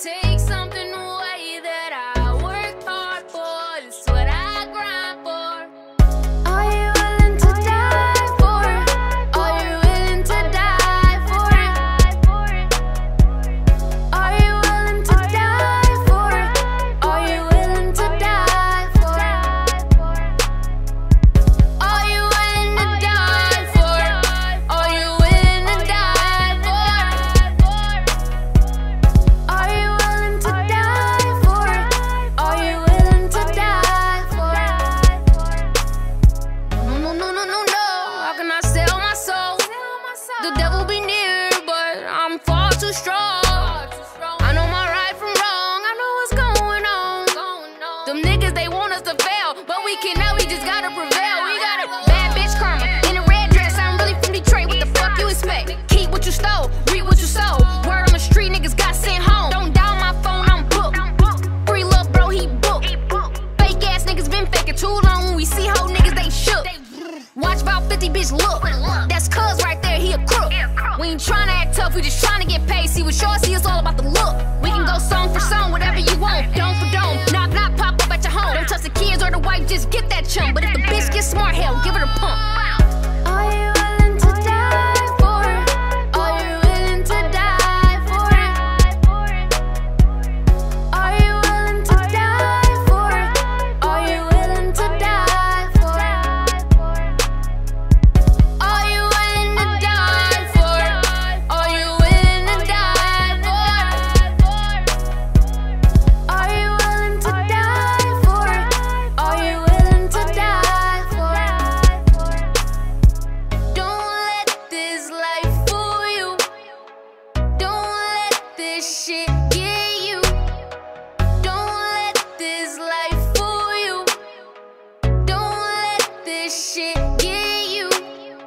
Take something away that I worked hard for. It's what I grind for. Are you willing to die for it? Are you willing to die for it? Are you willing to die for it? Are you willing to die for it? Are you willing to die for it? Are you willing to die for it? Are you? The devil be near, but I'm far too strong. I know my right from wrong, I know what's going on. Them niggas, they want us to fail, but we cannot, we just gotta prevail. We got a bad bitch karma, in a red dress, I'm really from Detroit, what the fuck you expect? Keep what you stole, read what you sold. Word on the street, niggas got sent home. Don't dial my phone, I'm booked. Free lil' bro, he booked. Fake ass niggas been faking too long, when we see hoe niggas, they shook. Watch about 50 bitch look, that's cuz right there, he a crook. We ain't tryna act tough, we just tryna get paid. See what y'all see, it's all about the look. We can go song for song, whatever you want. Dome for dome, knock knock, pop up at your home. Don't touch the kids or the wife, just get that chump. But if the bitch gets smart, hell, give her a pump. Are you willing to die for it? Are you willing to die for it? Are you willing to die for it? Are you willing to die? Shit get you. Don't let this life fool you. Don't let this shit get you.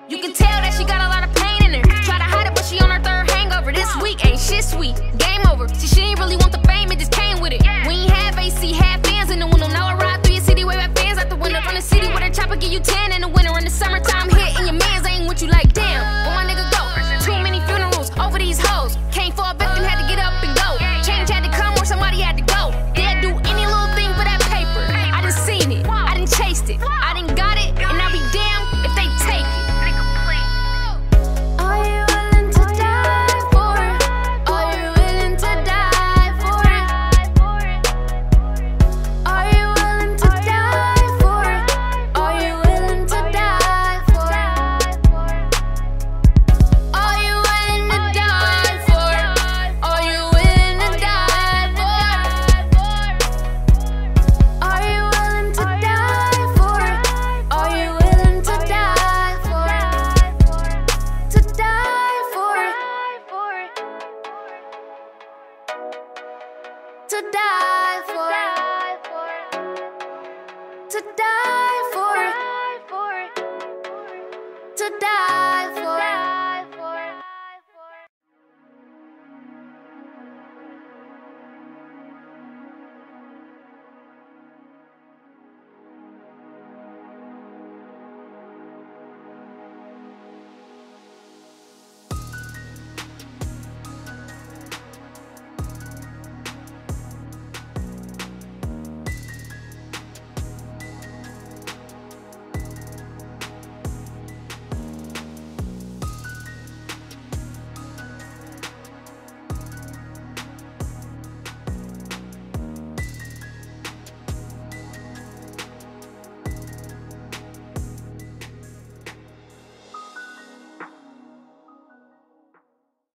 You can tell that she got a lot of pain in her. Try to hide it, but she on her third hangover. This week ain't shit sweet. Game over. See, she ain't really want the fame, it just came with it. We ain't have AC, have fans in the window. Now I ride through your city, wave at fans out the window. From the city where that chopper give you 10 in the winter. In the summertime, hit and your mans ain't what you like. Damn, where my nigga go? Too many funerals over these hoes. Can't fall back and had to get up and go. Change had to come or somebody had to go. They'd do any little thing for that paper. I done seen it, I done chased it, I done got it, and I'll be damned if they take it. Are you willing to die for it? Are you willing to die for it? Are you willing to die for it? Are you willing to die for it? Are you willing to die? To die for, to die for, to die.